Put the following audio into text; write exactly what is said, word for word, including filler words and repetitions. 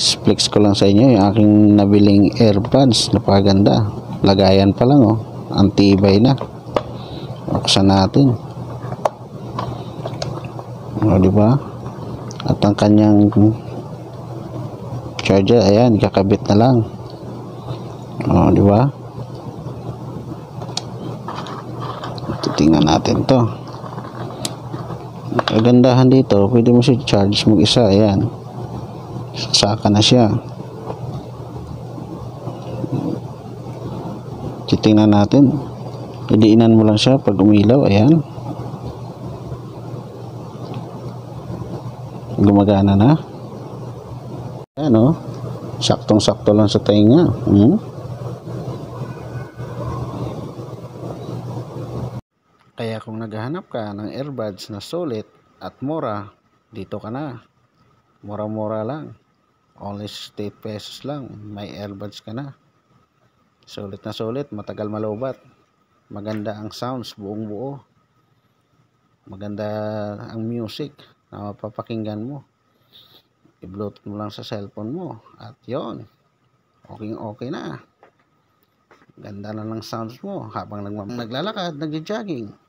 Flex ko lang sa inyo yung aking nabiling earbuds. Napaganda. Lagayan pa lang oh. Ang tibay na. Buksan natin. O diba? At ang kanyang charger, ayan, kakabit na lang. O diba? Titingnan natin to. Kagandahan dito, pwede mo si charge mag isa, ayan. Saka na siya. Titingnan natin. Idiinan mo lang siya pag umilaw, ayan. Gumagana na. Ayan o. Saktong-sakto lang sa tainga. Hmm. Kaya kung naghahanap ka ng earbuds na sulit at mura, dito ka na. Mura-mura lang. Only eight pesos lang. May earbuds ka na. Sulit na sulit. Matagal malobat. Maganda ang sounds. Buong buo. Maganda ang music na mapapakinggan mo. I-bluetooth mo lang sa cellphone mo. At yon, okay okay na. Ganda na ng sounds mo. Habang naglalakad, nagja-jogging.